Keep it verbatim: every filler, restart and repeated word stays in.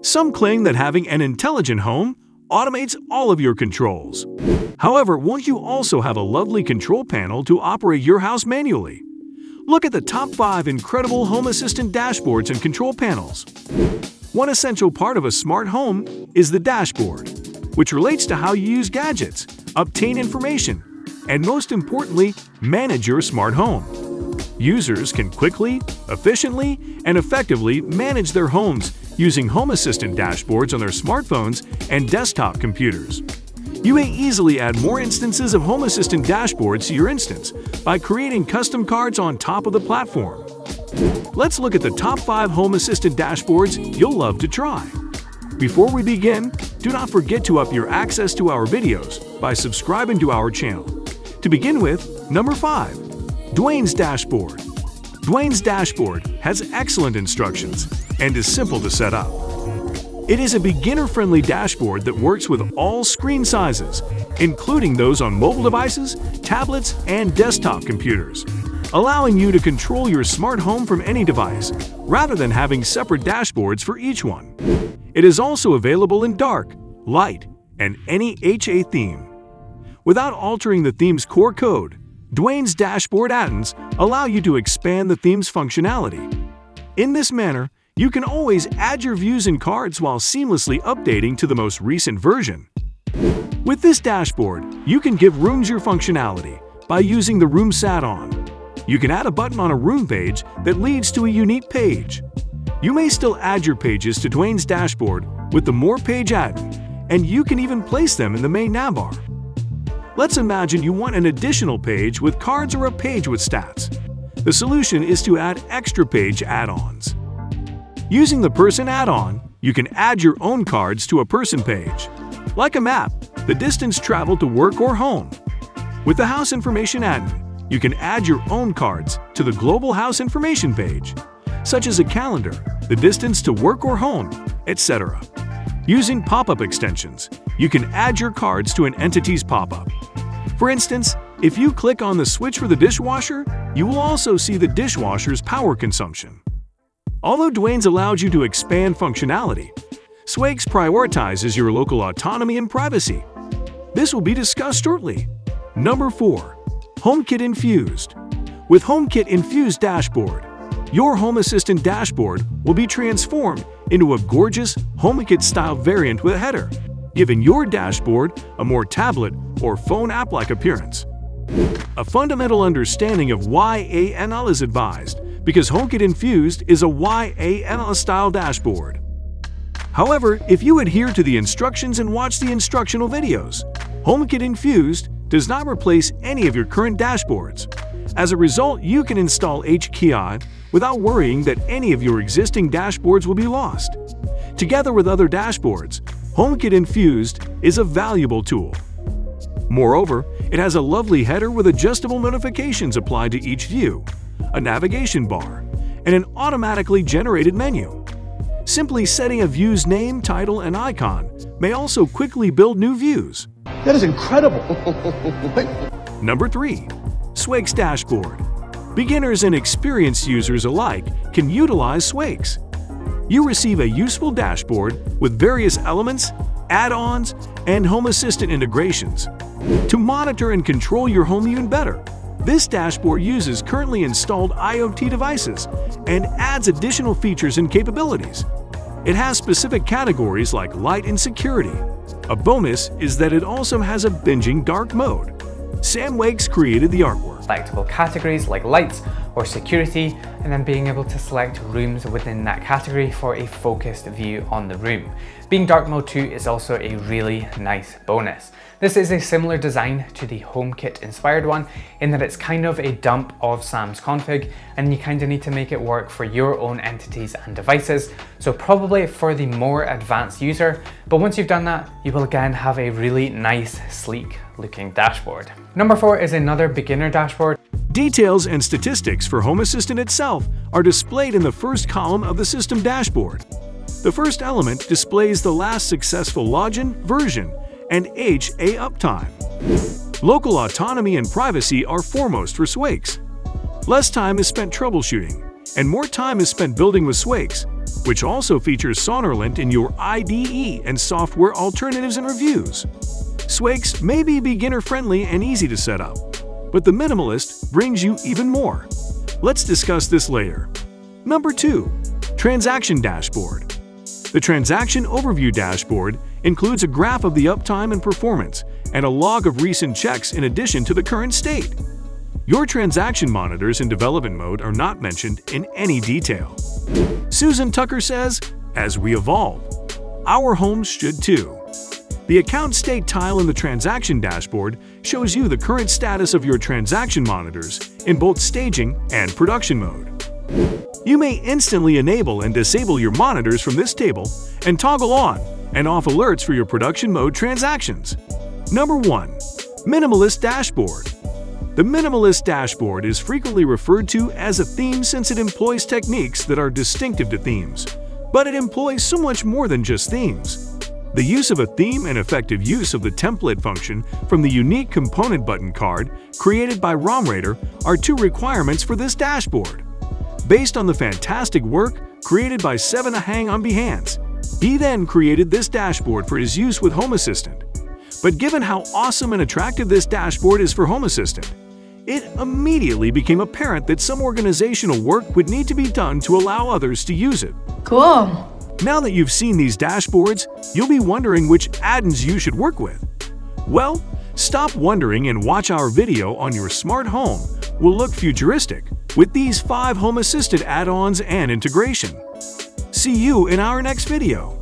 Some claim that having an intelligent home automates all of your controls. However, won't you also have a lovely control panel to operate your house manually? Look at the top five incredible Home Assistant dashboards and control panels. One essential part of a smart home is the dashboard, which relates to how you use gadgets, obtain information, and most importantly, manage your smart home. Users can quickly, efficiently, and effectively manage their homes using Home Assistant dashboards on their smartphones and desktop computers. You may easily add more instances of Home Assistant dashboards to your instance by creating custom cards on top of the platform. Let's look at the top five Home Assistant dashboards you'll love to try. Before we begin, do not forget to up your access to our videos by subscribing to our channel. To begin with, number five, Dwains Dashboard. Dwains Dashboard has excellent instructions and is simple to set up. It is a beginner-friendly dashboard that works with all screen sizes, including those on mobile devices, tablets, and desktop computers, allowing you to control your smart home from any device, rather than having separate dashboards for each one. It is also available in dark, light, and any H A theme. Without altering the theme's core code, Dwains Dashboard add-ins allow you to expand the theme's functionality. In this manner, you can always add your views and cards while seamlessly updating to the most recent version. With this dashboard, you can give rooms your functionality by using the room sat on. You can add a button on a room page that leads to a unique page. You may still add your pages to Dwains Dashboard with the More Page add-in, and you can even place them in the main navbar. Let's imagine you want an additional page with cards or a page with stats. The solution is to add extra page add-ons. Using the Person add-on, you can add your own cards to a person page. Like a map, the distance traveled to work or home. With the House Information add-in, you can add your own cards to the Global House Information page, such as a calendar, the distance to work or home, et cetera. Using pop-up extensions, you can add your cards to an entity's pop-up. For instance, if you click on the switch for the dishwasher, you will also see the dishwasher's power consumption. Although Dwains allows you to expand functionality, SWAKES prioritizes your local autonomy and privacy. This will be discussed shortly. Number four. HomeKit Infused. With HomeKit Infused Dashboard, your Home Assistant dashboard will be transformed into a gorgeous HomeKit-style variant with a header, giving your dashboard a more tablet or phone app-like appearance. A fundamental understanding of Y A M L is advised because HomeKit Infused is a Y A M L-style dashboard. However, if you adhere to the instructions and watch the instructional videos, HomeKit Infused does not replace any of your current dashboards. As a result, you can install H K I without worrying that any of your existing dashboards will be lost. Together with other dashboards, HomeKit Infused is a valuable tool. Moreover, it has a lovely header with adjustable notifications applied to each view, a navigation bar, and an automatically generated menu. Simply setting a view's name, title, and icon may also quickly build new views. That is incredible. Number three, SWAKES Dashboard. Beginners and experienced users alike can utilize SWAKES. You receive a useful dashboard with various elements, add-ons, and Home Assistant integrations. To monitor and control your home even better, this dashboard uses currently installed I O T devices and adds additional features and capabilities. It has specific categories like light and security. A bonus is that it also has a binging dark mode. Sam Wakes created the artwork. Selectable categories like lights or security, and then being able to select rooms within that category for a focused view on the room. Being dark mode too is also a really nice bonus. This is a similar design to the HomeKit inspired one in that it's kind of a dump of Sam's config and you kind of need to make it work for your own entities and devices. So probably for the more advanced user, but once you've done that, you will again have a really nice, sleek looking dashboard. Number four is another beginner dashboard. Details and statistics for Home Assistant itself are displayed in the first column of the system dashboard. The first element displays the last successful login, version, and H A uptime. Local autonomy and privacy are foremost for SWAKES. Less time is spent troubleshooting, and more time is spent building with SWAKES, which also features SonarLint in your I D E and software alternatives and reviews. SWAKES may be beginner-friendly and easy to set up, but the Minimalist brings you even more. Let's discuss this later. Number two, Transaction Dashboard. The Transaction Overview Dashboard includes a graph of the uptime and performance and a log of recent checks in addition to the current state. Your transaction monitors in development mode are not mentioned in any detail. Susan Tucker says, "As we evolve, our homes should too." The account state tile in the transaction dashboard shows you the current status of your transaction monitors in both staging and production mode. You may instantly enable and disable your monitors from this table and toggle on and off alerts for your production mode transactions. Number one, Minimalist Dashboard. The Minimalist Dashboard is frequently referred to as a theme since it employs techniques that are distinctive to themes, but it employs so much more than just themes. The use of a theme and effective use of the template function from the unique component button card created by RomRaider are two requirements for this dashboard. Based on the fantastic work created by Seven Ahang on Behance, he then created this dashboard for his use with Home Assistant. But given how awesome and attractive this dashboard is for Home Assistant, it immediately became apparent that some organizational work would need to be done to allow others to use it. Cool! Now that you've seen these dashboards, you'll be wondering which add-ins you should work with. Well, stop wondering and watch our video on your smart home will look futuristic with these five Home Assistant add-ons and integration. See you in our next video.